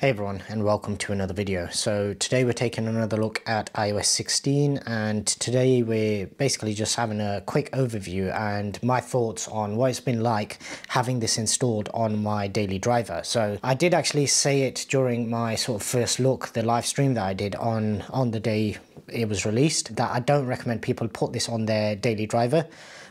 Hey everyone, and welcome to another video. So today we're taking another look at iOS 16, and today we're basically just having a quick overview and my thoughts on what it's been like having this installed on my daily driver. So I did actually say it during my sort of first look, the live stream that I did on the day it was released, that I don't recommend people put this on their daily driver.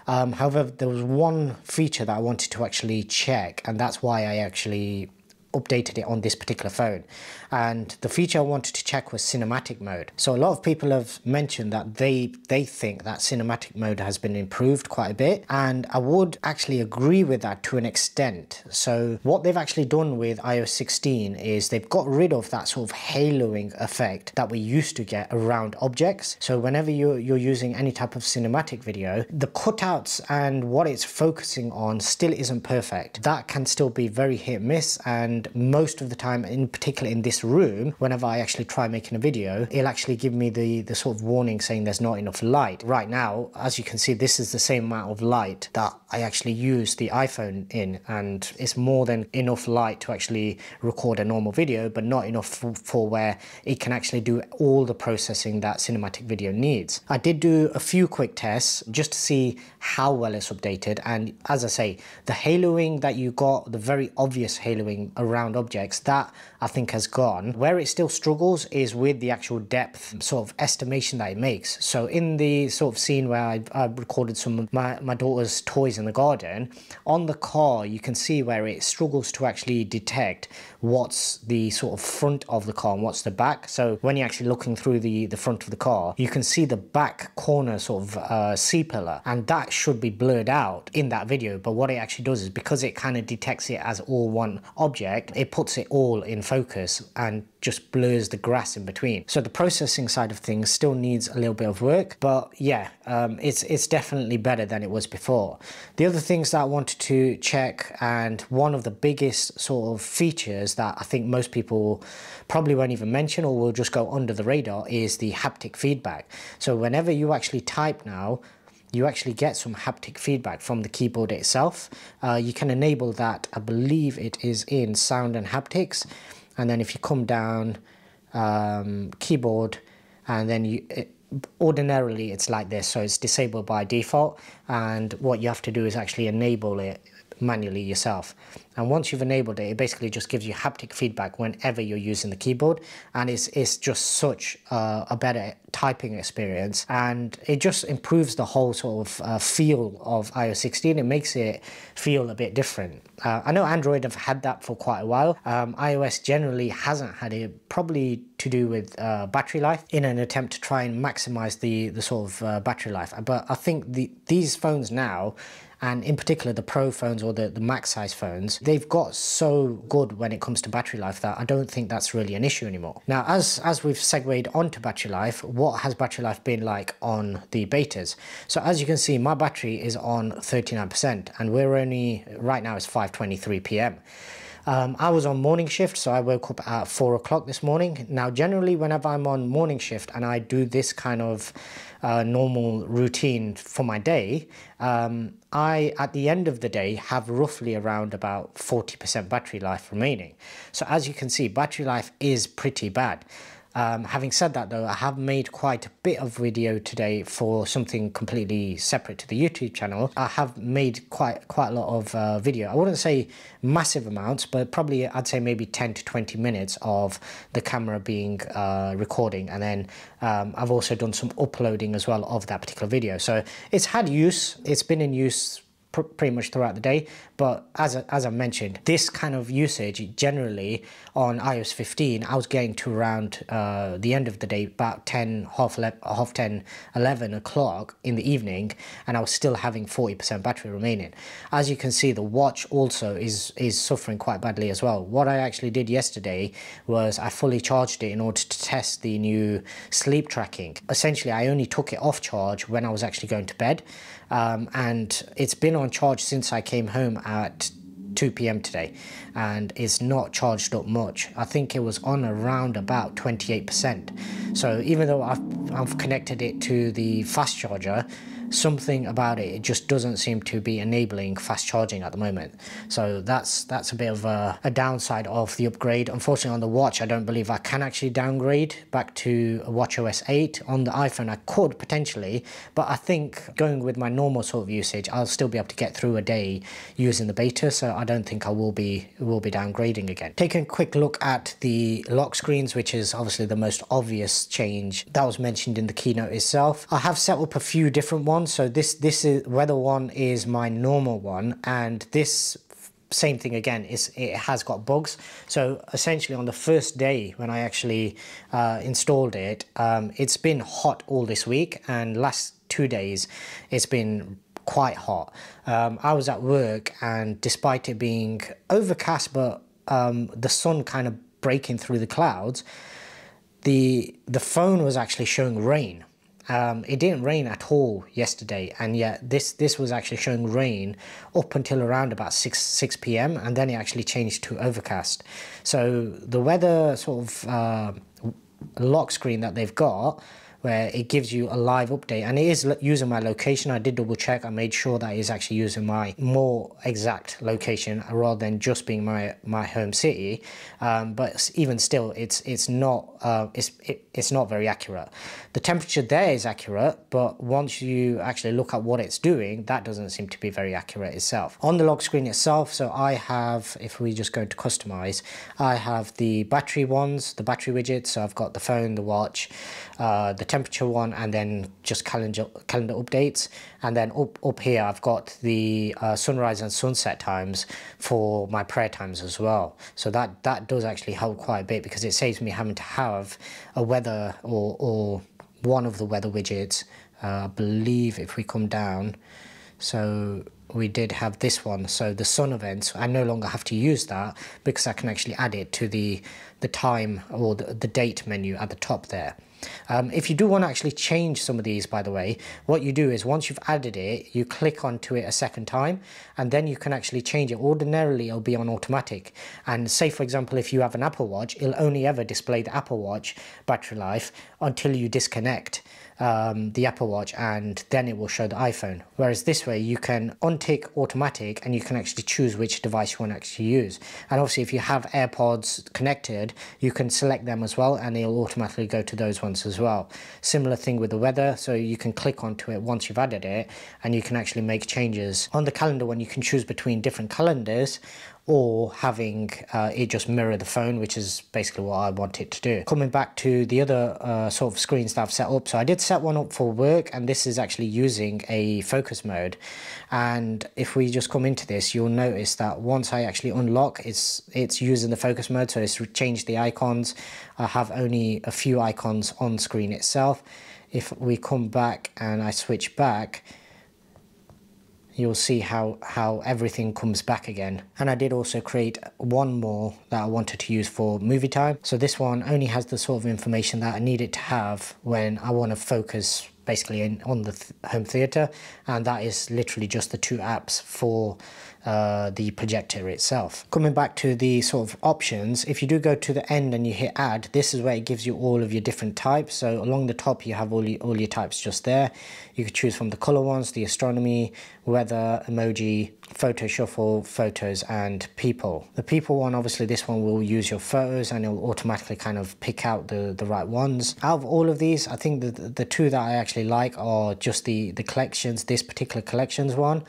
However, there was one feature that I wanted to actually check, and that's why I actually updated it on this particular phone. And the feature I wanted to check was cinematic mode. So a lot of people have mentioned that they think that cinematic mode has been improved quite a bit, and I would actually agree with that to an extent. So what they've actually done with iOS 16 is they've got rid of that sort of haloing effect that we used to get around objects. So whenever you're using any type of cinematic video, the cutouts and what it's focusing on still isn't perfect. That can still be very hit and miss, and most of the time, in particular in this room, whenever I actually try making a video, it'll actually give me the sort of warning saying there's not enough light. Right now, as you can see, this is the same amount of light that I actually use the iPhone in, and it's more than enough light to actually record a normal video, but not enough for where it can actually do all the processing that cinematic video needs. I did do a few quick tests just to see how well it's updated, and as I say, the haloing that you got, the very obvious haloing around objects, that I think has gone. Where it still struggles is with the actual depth sort of estimation that it makes. So in the sort of scene where I recorded some of my daughter's toys in the garden, on the car you can see where it struggles to actually detect what's the sort of front of the car and what's the back. So when you're actually looking through the front of the car, you can see the back corner sort of C-pillar, and that should be blurred out in that video. But what it actually does is, because it kind of detects it as all one object, it puts it all in focus and just blurs the grass in between. So the processing side of things still needs a little bit of work, but yeah, it's definitely better than it was before. The other things that I wanted to check, and one of the biggest sort of features that I think most people probably won't even mention or will just go under the radar, is the haptic feedback. So whenever you actually type now, you actually get some haptic feedback from the keyboard itself. You can enable that, I believe it is in sound and haptics, and then if you come down keyboard, and then ordinarily it's like this, so it's disabled by default, and what you have to do is actually enable it manually yourself. And once you've enabled it, it basically just gives you haptic feedback whenever you're using the keyboard, and it's just such a better typing experience, and it just improves the whole sort of feel of iOS 16. It makes it feel a bit different. I know Android have had that for quite a while. iOS generally hasn't had it, probably to do with battery life, in an attempt to try and maximize the sort of battery life. But I think these phones now, and in particular the Pro phones or the max size phones, they've got so good when it comes to battery life that I don't think that's really an issue anymore. Now, as we've segued onto battery life, what has battery life been like on the betas? So as you can see, my battery is on 39%, and we're only, right now it's 5:23 p.m. I was on morning shift, so I woke up at 4 o'clock this morning. Now, generally, whenever I'm on morning shift and I do this kind of normal routine for my day, I, at the end of the day, have roughly around about 40% battery life remaining. So as you can see, battery life is pretty bad. Having said that though, I have made quite a bit of video today for something completely separate to the YouTube channel. I have made quite a lot of video. I wouldn't say massive amounts, but probably I'd say maybe 10 to 20 minutes of the camera being recording, and then I've also done some uploading as well of that particular video. So it's had use, it's been in use pretty much throughout the day. But as I mentioned, this kind of usage generally on iOS 15, I was getting to around the end of the day, about 10, half 10, 11 o'clock in the evening, and I was still having 40% battery remaining. As you can see, the watch also is suffering quite badly as well. What I actually did yesterday was I fully charged it in order to test the new sleep tracking. Essentially, I only took it off charge when I was actually going to bed, and it's been on charge since I came home at 2 p.m. today, and it's not charged up much. I think it was on around about 28%. So even though I've connected it to the fast charger, something about it just doesn't seem to be enabling fast charging at the moment. So that's a bit of a downside of the upgrade. Unfortunately, on the watch, I don't believe I can actually downgrade back to watchOS 8. On the iPhone, I could potentially, but I think going with my normal sort of usage, I'll still be able to get through a day using the beta. So I don't think I will be downgrading again. Taking a quick look at the lock screens, which is obviously the most obvious change that was mentioned in the keynote itself. I have set up a few different ones. So this weather one is my normal one, and this same thing again, it has got bugs. So essentially on the first day when I actually installed it, it's been hot all this week, and last 2 days it's been quite hot. I was at work, and despite it being overcast, but the sun kind of breaking through the clouds, the phone was actually showing rain. It didn't rain at all yesterday, and yet this was actually showing rain up until around about 6 p.m. and then it actually changed to overcast. So the weather sort of lock screen that they've got, where it gives you a live update, and it is using my location. I did double check. I made sure that it's actually using my more exact location rather than just being my home city. But even still, it's not very accurate. The temperature there is accurate, but once you actually look at what it's doing, that doesn't seem to be very accurate itself. On the lock screen itself, so I have, if we just go to customize, I have the battery ones, the battery widgets. So I've got the phone, the watch, the temperature one, and then just calendar updates. And then up here, I've got the sunrise and sunset times for my prayer times as well. So that does actually help quite a bit, because it saves me having to have a weather or one of the weather widgets. I believe if we come down, so we did have this one, so the sun events, I no longer have to use that because I can actually add it to the time or the date menu at the top there. If you do want to actually change some of these, by the way, what you do is once you've added it, you click onto it a second time, and then you can actually change it. Ordinarily, it'll be on automatic. And say, for example, if you have an Apple Watch, it'll only ever display the Apple Watch battery life until you disconnect the Apple Watch, and then it will show the iPhone. Whereas this way, you can untick automatic, and you can actually choose which device you want to actually use. And obviously, if you have AirPods connected, you can select them as well, and it'll automatically go to those ones as well. Similar thing with the weather, so you can click onto it once you've added it, and you can actually make changes. On the calendar one, you can choose between different calendars, or having it just mirror the phone, which is basically what I want it to do. Coming back to the other sort of screens that I've set up, so I did set one up for work, and this is actually using a focus mode. And if we just come into this, you'll notice that once I actually unlock, it's using the focus mode, so it's changed the icons. I have only a few icons on screen itself. If we come back and I switch back, you'll see how everything comes back again. And I did also create one more that I wanted to use for movie time. So this one only has the sort of information that I need it to have when I want to focus basically on the home theater. And that is literally just the two apps for the projector itself. Coming back to the sort of options, if you do go to the end and you hit add, this is where it gives you all of your different types. So along the top, you have all your types just there. You can choose from the color ones, the astronomy, weather, emoji, photo shuffle, photos, and people. The people one, obviously this one will use your photos, and it will automatically kind of pick out the right ones. Out of all of these, I think the two that I actually like are just the collections, this particular collections one,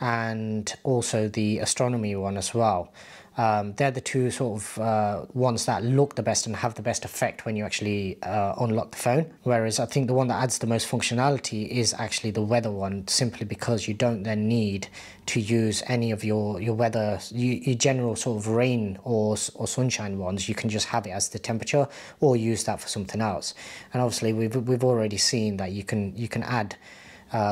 and also the astronomy one as well. They're the two sort of ones that look the best and have the best effect when you actually unlock the phone. Whereas I think the one that adds the most functionality is actually the weather one, simply because you don't then need to use any of your weather, your general sort of rain or sunshine ones. You can just have it as the temperature or use that for something else. And obviously we've already seen that you can add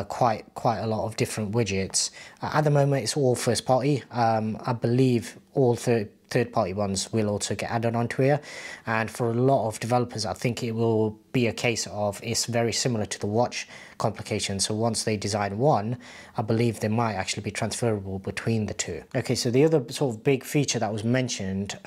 quite a lot of different widgets. At the moment, it's all first party. I believe all third party ones will also get added onto here, and for a lot of developers, I think it will be a case of it's very similar to the watch complication. So once they design one, I believe they might actually be transferable between the two. Okay, so the other sort of big feature that was mentioned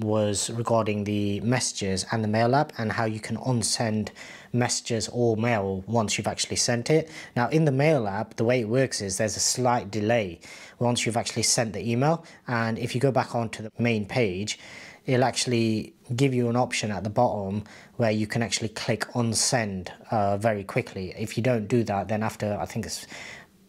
was regarding the messages and the mail app and how you can unsend messages or mail once you've actually sent it. Now in the mail app, the way it works is there's a slight delay once you've actually sent the email, and if you go back onto the main page, it'll actually give you an option at the bottom where you can actually click unsend very quickly. If you don't do that, then after I think it's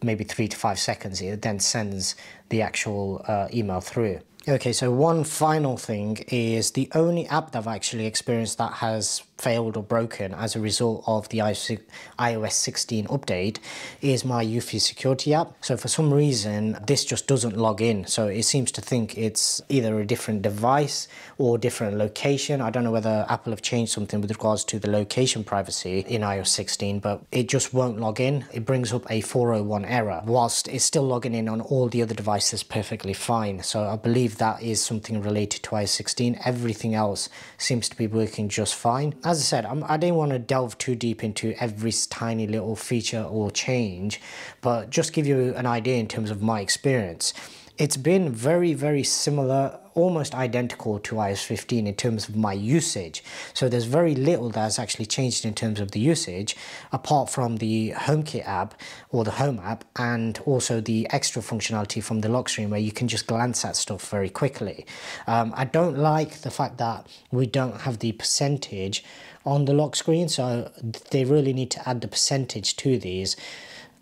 maybe 3 to 5 seconds, it then sends the actual email through. Okay, so one final thing is the only app that I've actually experienced that has failed or broken as a result of the iOS 16 update is my Eufy security app. So for some reason, this just doesn't log in. So it seems to think it's either a different device or different location. I don't know whether Apple have changed something with regards to the location privacy in iOS 16, but it just won't log in. It brings up a 401 error, whilst it's still logging in on all the other devices perfectly fine. So I believe that is something related to iOS 16. Everything else seems to be working just fine. As I said, I didn't want to delve too deep into every tiny little feature or change, but just give you an idea in terms of my experience. It's been very, very similar, almost identical to iOS 15 in terms of my usage. So there's very little that's actually changed in terms of the usage, apart from the HomeKit app or the Home app, and also the extra functionality from the lock screen where you can just glance at stuff very quickly. I don't like the fact that we don't have the percentage on the lock screen, so they really need to add the percentage to these,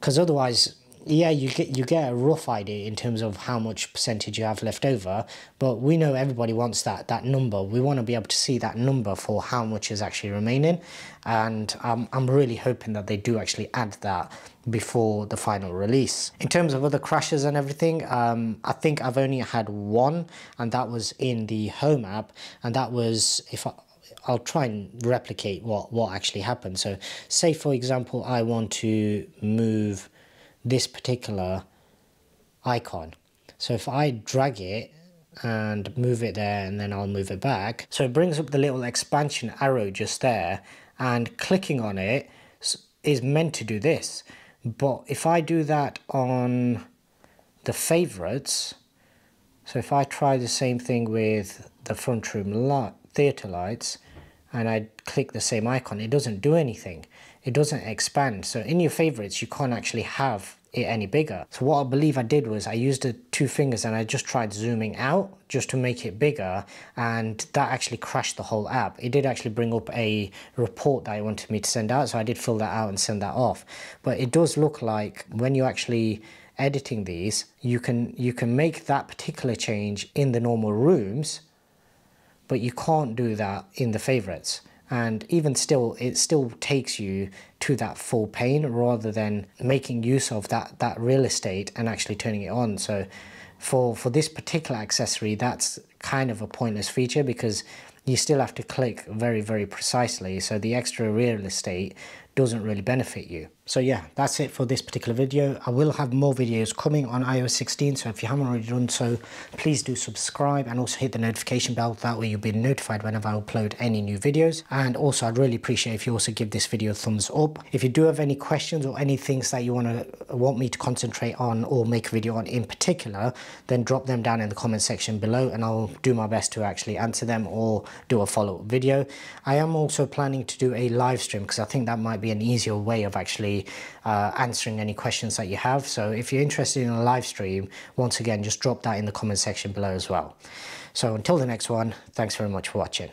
because otherwise, yeah, you get a rough idea in terms of how much percentage you have left over, but we know everybody wants that number. We want to be able to see that number for how much is actually remaining, and I'm really hoping that they do actually add that before the final release. In terms of other crashes and everything, I think I've only had one, and that was in the Home app, and that was, I'll try and replicate what actually happened. So say, for example, I want to move this particular icon. So if I drag it and move it there, and then I'll move it back. So it brings up the little expansion arrow just there, and clicking on it is meant to do this. But if I do that on the favorites, so if I try the same thing with the front room theater lights, and I click the same icon, it doesn't do anything. It doesn't expand. So in your favorites, you can't actually have it any bigger. So what I believe I did was I used the two fingers and I just tried zooming out just to make it bigger, and that actually crashed the whole app. It did actually bring up a report that it wanted me to send out, so I did fill that out and send that off. But it does look like when you actually editing these, you can make that particular change in the normal rooms, but you can't do that in the favorites. And even still, it still takes you to that full pane rather than making use of that real estate and actually turning it on. So for this particular accessory, that's kind of a pointless feature, because you still have to click very, very precisely. So the extra real estate doesn't really benefit you. So yeah, that's it for this particular video. I will have more videos coming on iOS 16. So if you haven't already done so, please do subscribe and also hit the notification bell. That way you'll be notified whenever I upload any new videos. And also I'd really appreciate if you also give this video a thumbs up. If you do have any questions or any things that you want me to concentrate on or make a video on in particular, then drop them down in the comment section below, and I'll do my best to actually answer them or do a follow-up video. I am also planning to do a live stream, because I think that might be an easier way of actually answering any questions that you have. So if you're interested in a live stream, once again, just drop that in the comment section below as well. So until the next one, thanks very much for watching.